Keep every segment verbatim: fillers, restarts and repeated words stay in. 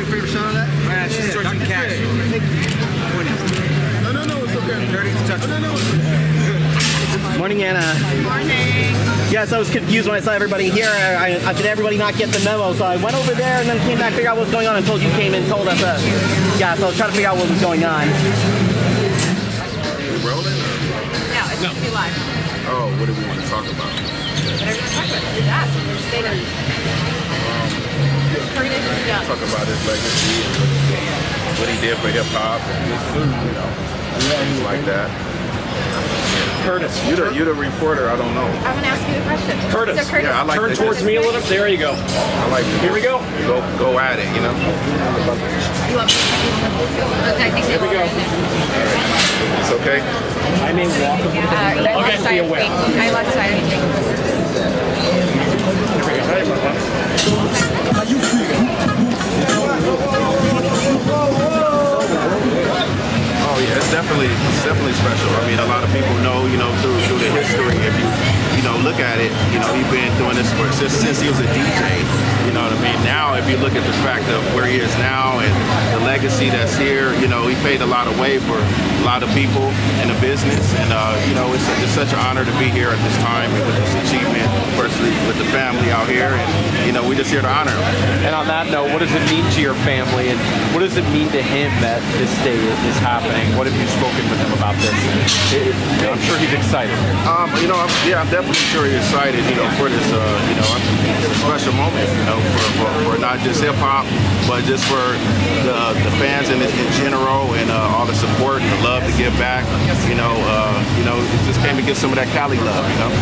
your favorite shot of that? Man, she's yeah, touching cash. No, no, no, it's okay. thirties touching. No, no, no, it's okay. Morning, Anna. Morning. Yes, I was confused when I saw everybody here. I, I, did everybody not get the memo? So I went over there and then came back, figured out what was going on, and told you came and told us. Uh, yeah, so I was trying to figure out what was going on. We're rolling? No, it's no. Going to be live. Oh, what do we want to talk about? Whatever you talk about, do that. Say that. Um, talk about his legacy and what he did for hip hop and you know things like that. Curtis, you the you the reporter. I don't know. I'm gonna ask you the question. Curtis, so Curtis yeah, I like turn towards me a little. There you go. I like. This. Here we go. Go go at it. You know. You love okay, I think here we go. Right. It's okay. I mean, walk. Uh, okay, be aware. I lost sight of anything. Oh yeah, it's definitely it's definitely special. I mean, a lot of people know, you know, through through the history. If you you know look at it, you know, he's been doing this for since since he was a D J. You know what I mean? Now, if you look at the fact of where he is now and the legacy that's here, you know, he paved a lot of way for a lot of people in the business. And, uh, you know, it's, it's such an honor to be here at this time and with this achievement, personally, with the family out here. And, you know, we're just here to honor him. And on that note, what does it mean to your family? And what does it mean to him that this day is happening? What have you spoken with him about this? It, it, I'm sure he's excited. Um, you know, I'm, yeah, I'm definitely sure he's excited, you know, for this, uh, you know, it's a special moment, you know. For, for, for not just hip-hop, but just for the, the fans in, in general and uh, all the support and the love to give back. You know, uh, you know, it just came to get some of that Cali love, you know?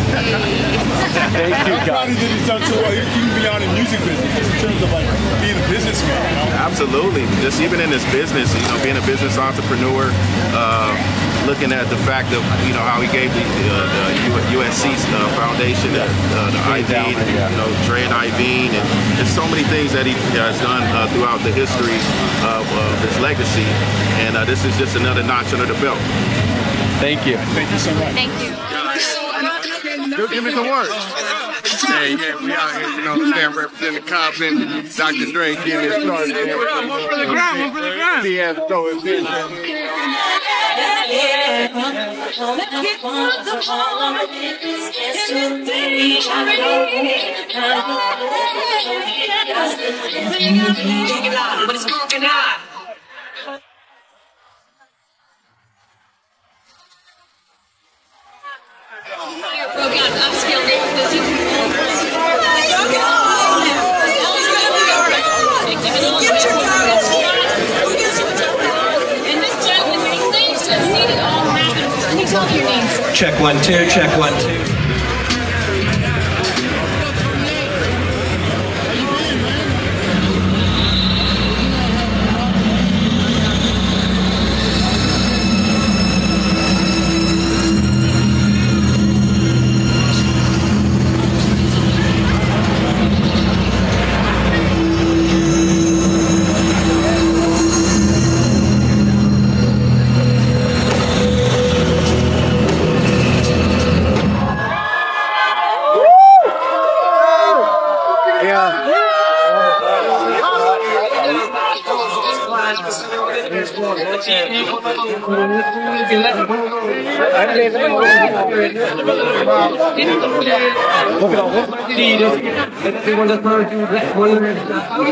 Thank you, guys. Probably did it so well, even beyond the music business, in terms of like being a businessman, you know? Absolutely. Just even in this business, you know, being a business entrepreneur, uh, looking at the fact of, you know, how he gave the, the, the U S C uh, foundation, the, uh, the Iovine, and, you know, Dre and Iovine, and there's so many things that he has done uh, throughout the history of, of his legacy. And uh, this is just another notch under the belt. Thank you. Thank you so much. Thank you. Don't give me the work. Yeah, yeah, we out here, you know, stand representing Compton. Doctor Dre getting it started. One for the ground, one for the ground. He has to throw his business. Check one, two, check one, two. One of the first dudes that one of the I'm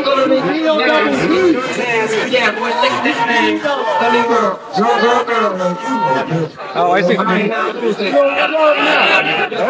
gonna make me on that sweet dance. Yeah, boy, lick that man. Sunny girl, girl, girl, girl. Oh, I see. I can't do anything.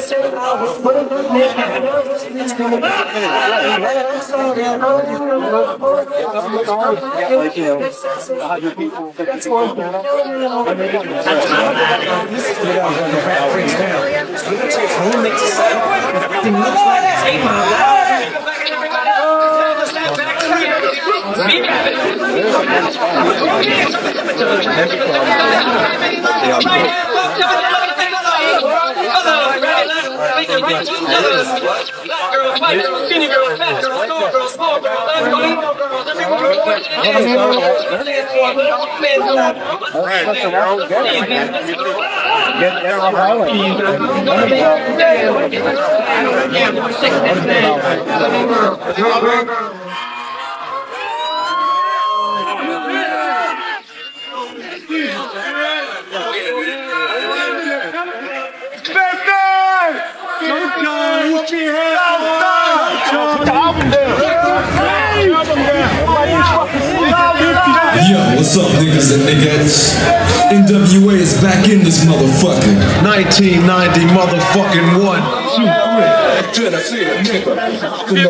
What's up, niggas and niggas? N W A is back in this motherfucker. nineteen ninety motherfucking one, two, three. Till I see a nigga in the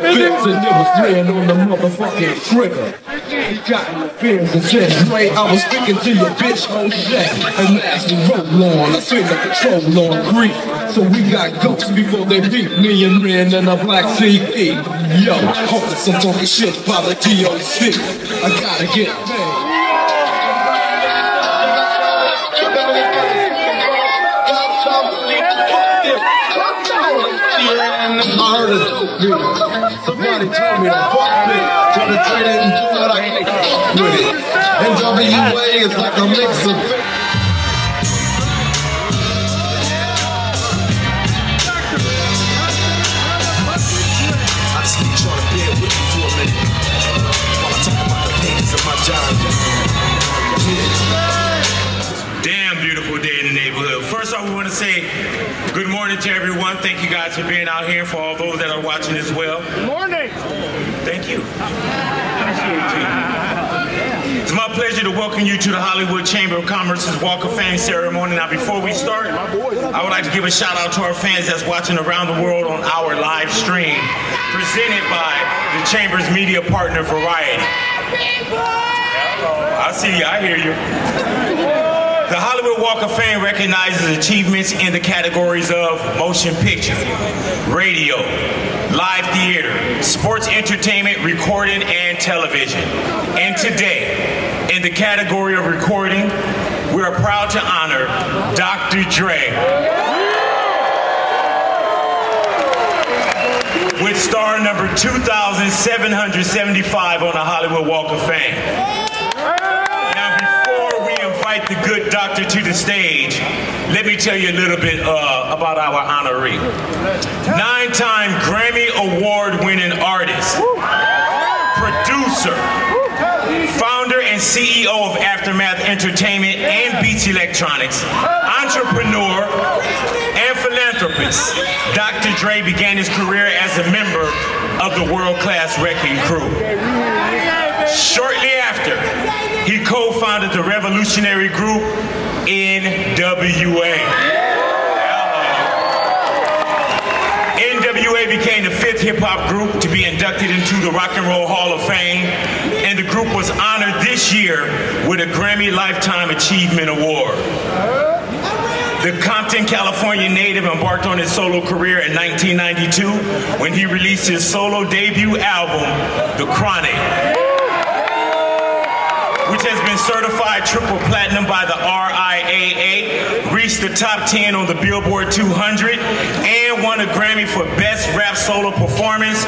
fence and it was laying on the motherfucking trigger. You got no fears and shit. Straight, I was speaking to your bitch, oh shit. And last the roll on, I seen the control on creep. So we got ghosts before they beat me and Ren and a black C D. Yo, hoping some talking shit by the D O C. I gotta get paid. Somebody told me to fuck me, try to trade it and do what I can with it. N W A is like a mix of I just need y'all to bear with me for a minute while I talk about the pains of my job. Damn beautiful day in the neighborhood. First off, we want to say good morning to everyone. Thank you guys for being out here, for all those that are watching as well. Good morning. Thank you. It's my pleasure to welcome you to the Hollywood Chamber of Commerce's Walk of Fame ceremony. Now, before we start, I would like to give a shout out to our fans that's watching around the world on our live stream, presented by the Chamber's media partner, Variety. I see you, I hear you. The Hollywood Walk of Fame recognizes achievements in the categories of motion picture, radio, live theater, sports entertainment, recording, and television. And today, in the category of recording, we are proud to honor Doctor Dre with star number two thousand seven hundred seventy-five on the Hollywood Walk of Fame. The good doctor to the stage, let me tell you a little bit uh, about our honoree. Nine-time Grammy Award-winning artist, producer, founder and C E O of Aftermath Entertainment and Beats Electronics, entrepreneur, and philanthropist, Doctor Dre began his career as a member of the world-class Wrecking Crew. Shortly after, he co-founded the revolutionary group N W A N W A became the fifth hip-hop group to be inducted into the Rock and Roll Hall of Fame, and the group was honored this year with a Grammy Lifetime Achievement Award. The Compton, California native embarked on his solo career in nineteen ninety-two when he released his solo debut album, The Chronic, which has been certified triple platinum by the R I A A, reached the top ten on the Billboard two hundred, and won a Grammy for Best Rap Solo Performance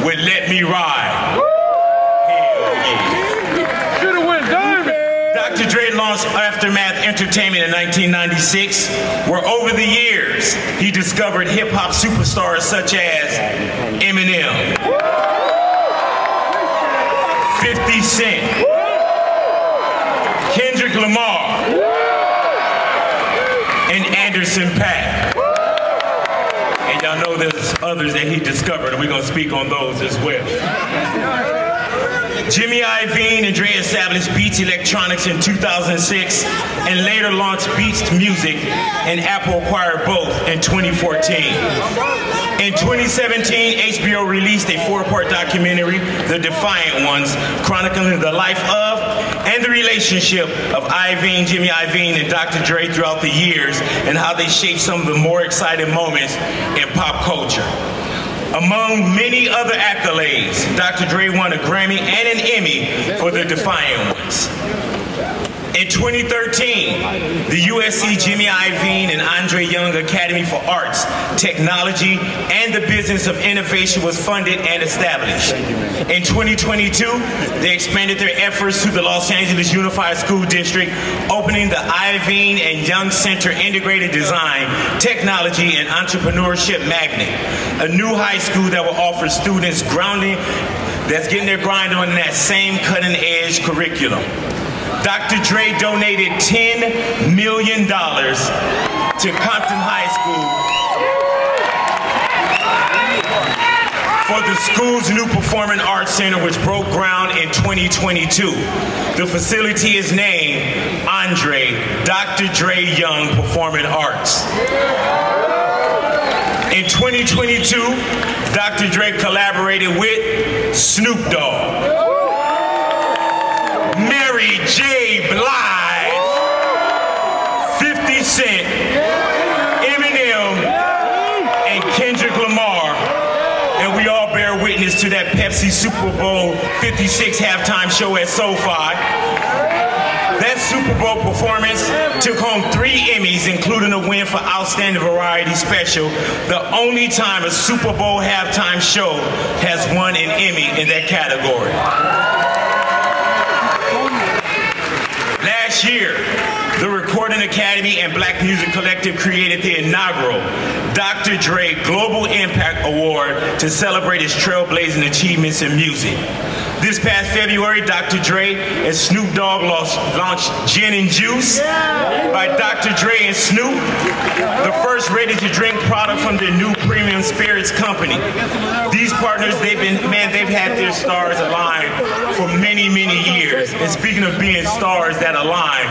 with Let Me Ride. Should've went diamond. Doctor Dre launched Aftermath Entertainment in nineteen ninety-six, where over the years, he discovered hip-hop superstars such as Eminem, fifty Cent, Kendrick Lamar, and Anderson .Paak. And y'all know there's others that he discovered, and we're gonna speak on those as well. Jimmy Iovine and Dre established Beats Electronics in two thousand six and later launched Beats Music, and Apple acquired both in twenty fourteen. In twenty seventeen, H B O released a four-part documentary, The Defiant Ones, chronicling the life of and the relationship of Iovine, Jimmy Iovine, and Doctor Dre throughout the years, and how they shaped some of the more exciting moments in pop culture. Among many other accolades, Doctor Dre won a Grammy and an Emmy for The Defiant Ones. In twenty thirteen, the U S C Jimmy Iovine and Andre Young Academy for Arts, Technology, and the Business of Innovation was funded and established. In twenty twenty-two, they expanded their efforts to the Los Angeles Unified School District, opening the Iovine and Young Center Integrated Design, Technology, and Entrepreneurship Magnet, a new high school that will offer students grounding that's getting their grind on in that same cutting-edge curriculum. Doctor Dre donated ten million dollars to Compton High School for the school's new Performing Arts Center, which broke ground in twenty twenty-two. The facility is named Andre Doctor Dre Young Performing Arts. In twenty twenty-two, Doctor Dre collaborated with Snoop Dogg, J. Blige, fifty cent, Eminem, and Kendrick Lamar, and we all bear witness to that Pepsi Super Bowl fifty-six halftime show at SoFi. That Super Bowl performance took home three Emmys, including a win for Outstanding Variety Special, the only time a Super Bowl halftime show has won an Emmy in that category. Last year, the Recording Academy and Black Music Collective created the inaugural Doctor Dre Global Impact Award to celebrate his trailblazing achievements in music. This past February, Doctor Dre and Snoop Dogg launched Gin and Juice by Doctor Dre and Snoop, the first ready-to-drink product from their new premium spirits company. These partners, they've been, man, they've had their stars aligned for many, many years. And speaking of being stars that align,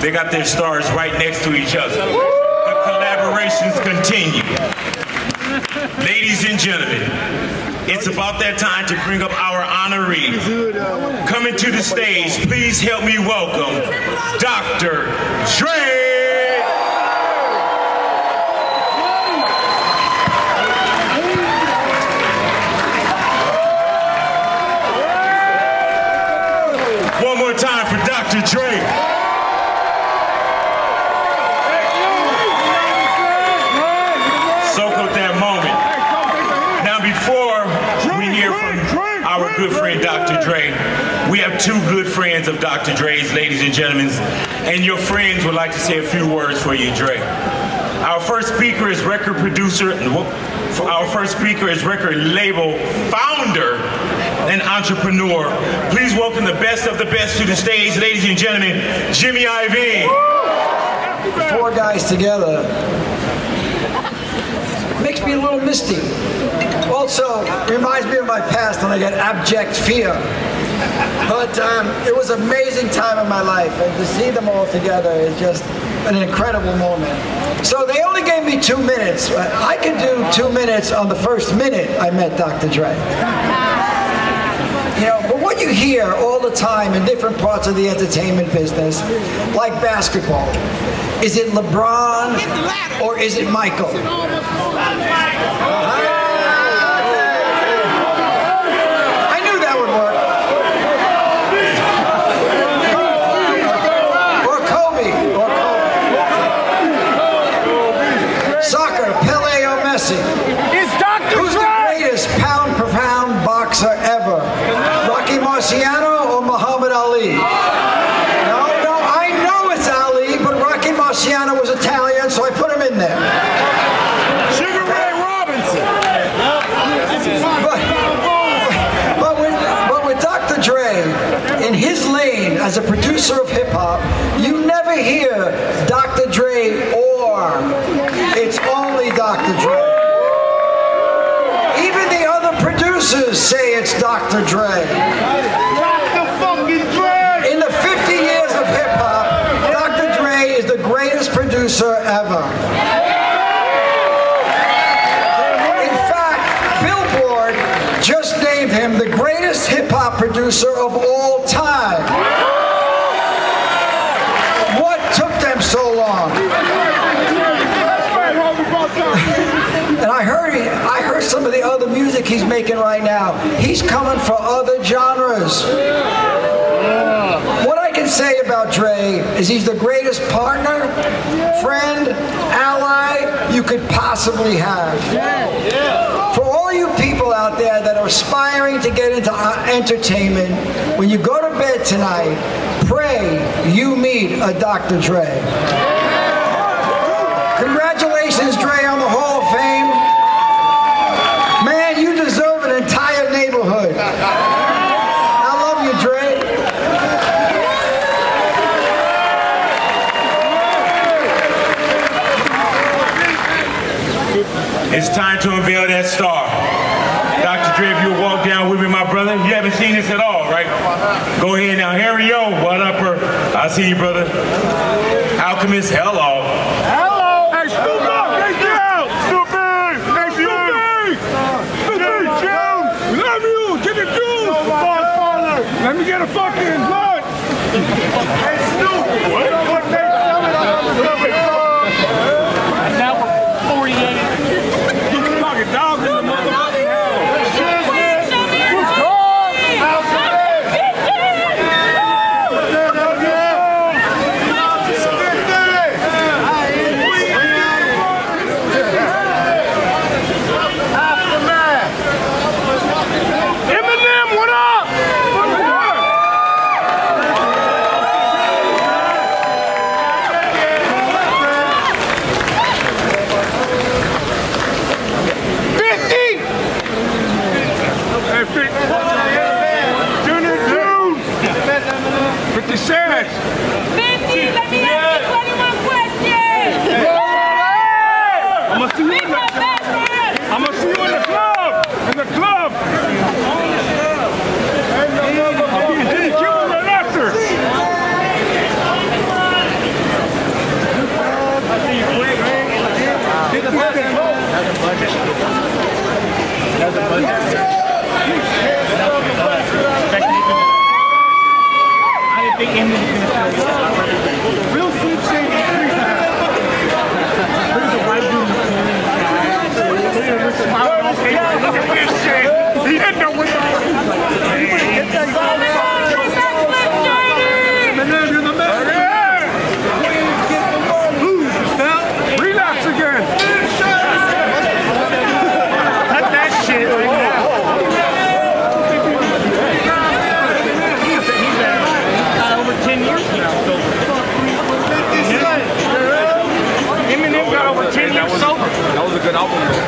they got their stars right next to each other. The collaborations continue. Ladies and gentlemen, it's about that time to bring up our honoree. Coming to the stage, please help me welcome Doctor Dre. One more time for Doctor Dre. Our good friend Doctor Dre. We have two good friends of Doctor Dre's, ladies and gentlemen, and your friends would like to say a few words for you, Dre. Our first speaker is record producer, our first speaker is record label founder and entrepreneur. Please welcome the best of the best to the stage, ladies and gentlemen, Jimmy Iovine. The four guys together makes me a little misty. Also, reminds me of my past when I got abject fear. But um, it was an amazing time in my life, and to see them all together is just an incredible moment. So they only gave me two minutes. I could do two minutes on the first minute I met Doctor Dre. You know, but what you hear all the time in different parts of the entertainment business, like basketball, is it LeBron or is it Michael? Uh, It's Doctor Who's Dre! The greatest pound per pound boxer ever? Rocky Marciano or Muhammad Ali? No, no, I know it's Ali, but Rocky Marciano was Italian, so I put him in there. Sugar Ray Robinson. But, but, with, but with Doctor Dre, in his lane as a producer of hip hop, you never hear Doctor Dre or it's only Doctor Dre. Even the other producers say it's Doctor Dre. producer of all time. What took them so long? And I heard, I heard some of the other music he's making right now. He's coming for other genres. What I can say about Dre is he's the greatest partner, friend, ally you could possibly have. For all you people out there that are aspiring to get into entertainment, when you go to bed tonight, pray you meet a Doctor Dre. Congratulations, Dre, on the Hall of Fame. Man, you deserve an entire neighborhood. I love you, Dre. It's time to unveil that star. Doctor Dre, if you'll walk down with me, my brother. You haven't seen this at all, right? Go ahead now. Here we go. What up, her? I see you, brother. Alchemist, hello. Hello. Hey, Snoop Dogg, take it out. Snoop Dogg, hey, Snoop Dogg. Snoop Dogg, we love you. Get the juice. Let me get a fucking lunch. Hey, Snoop. What? What they selling? I don't know. That's now for forty-eight. Good album.